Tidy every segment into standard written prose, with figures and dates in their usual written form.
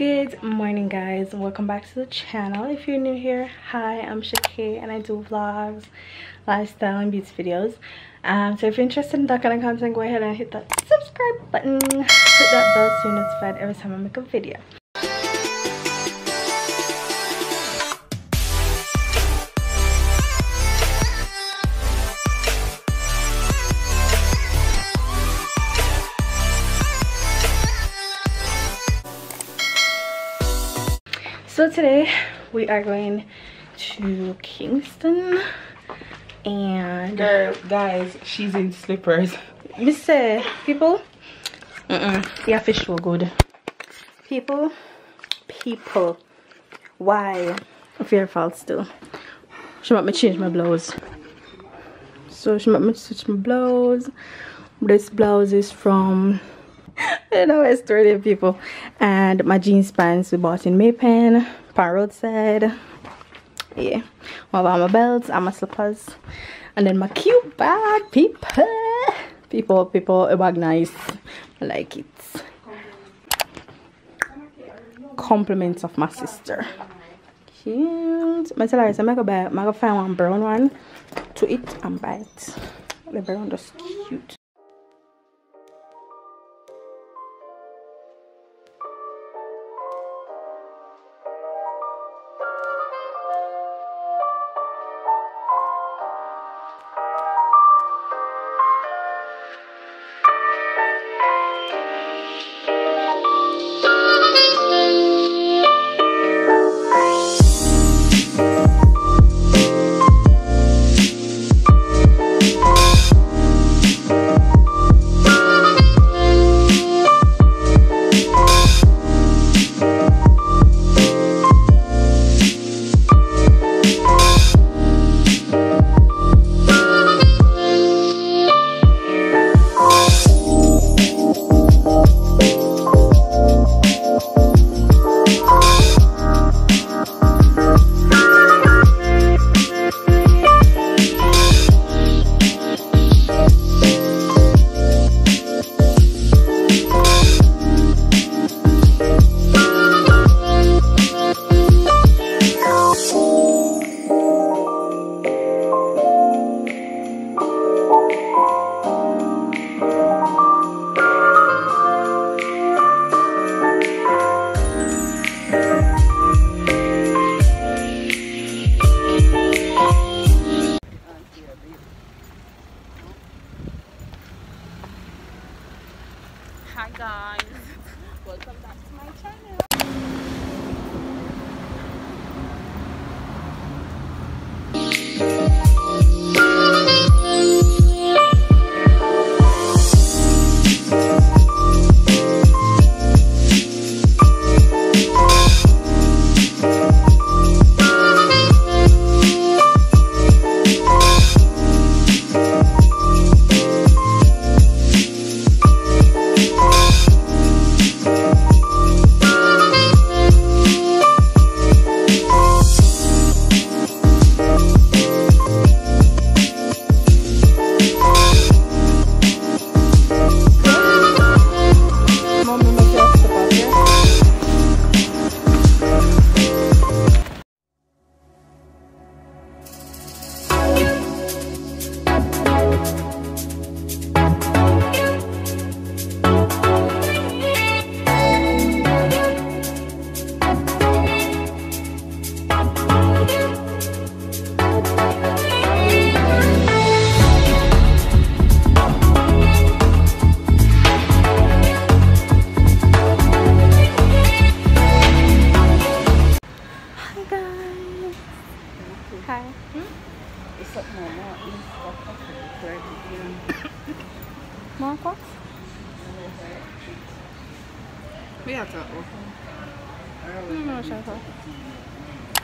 Good morning, guys. Welcome back to the channel. If you're new here, hi, I'm Shakay and I do vlogs, lifestyle, and beauty videos. So if you're interested in that kind of content, go ahead and hit that subscribe button, hit that bell so you're notified every time I make a video. So today we are going to Kingston and girl, guys, she's in slippers. Mr. people, yeah, fish were good. People, why? Fear false still. She made me change my blouse. So she made me switch my blouse. This blouse is from Australian people, and my jeans pants we bought in Maypen, pan roadside. Yeah, I bought my belts and my slippers, and then my cute bag. People, a bag nice. I like it. Compliments of my sister. Cute. My salary is I'm gonna find one brown one to eat and bite. The brown is cute.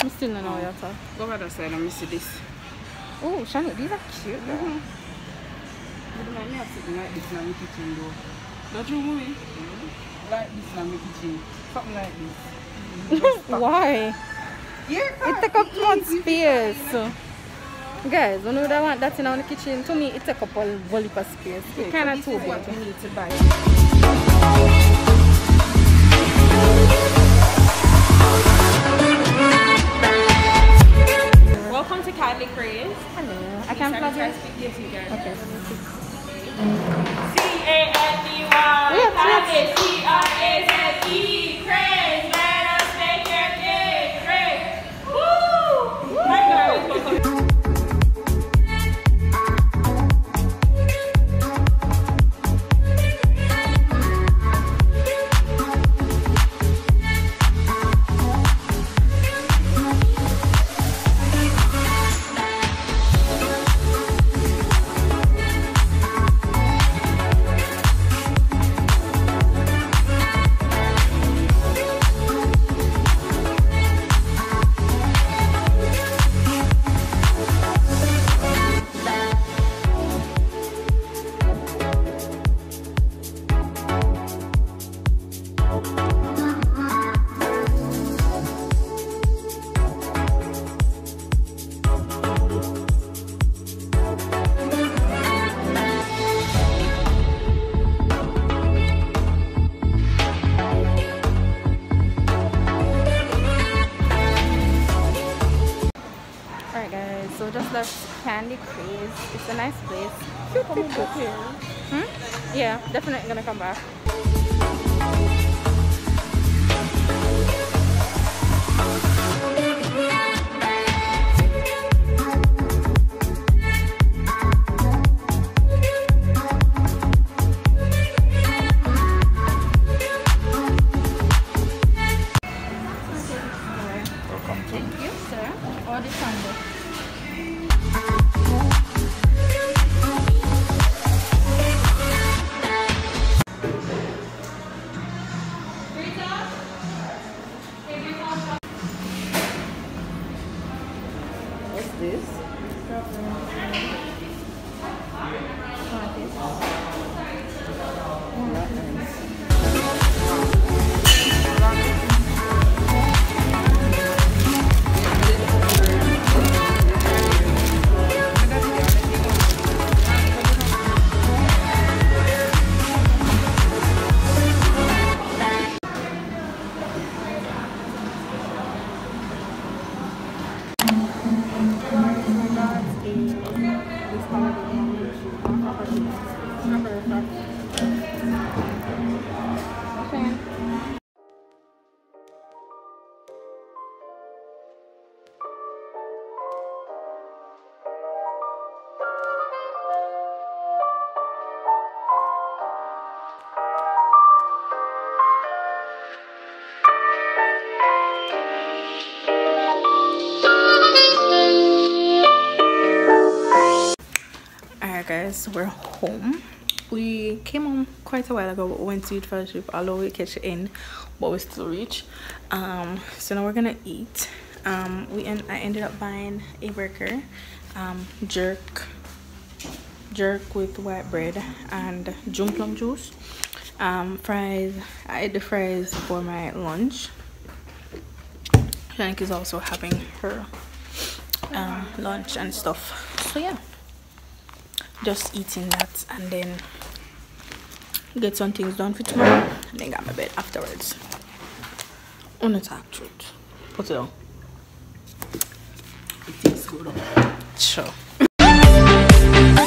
I'm still not know what to. Go by the side and see this. Oh, Shani, these are cute. But like me, I'm sitting like this in my kitchen though. Don't you move it? Like this in my kitchen. Something like this. Why? Yeah, it takes up too much space. So. Guys, when you want that in our kitchen, to me, it takes up a whole space. It kind of too big. What we need to buy. loves Candy Craze. It's a nice place. Coming back here. Hmm? Yeah, definitely gonna come back. Guys, we're home. We came home quite a while ago, but we went to eat for a trip, although we catch it in, but we still reach. So now we're gonna eat. I ended up buying a burger, jerk with white bread and jum plum juice, fries. I ate the fries for my lunch. Shank is also having her lunch and stuff, so yeah, just eating that and then get some things done for tomorrow and then got my bed afterwards. On the top truth. Put it on. It tastes good. Sure.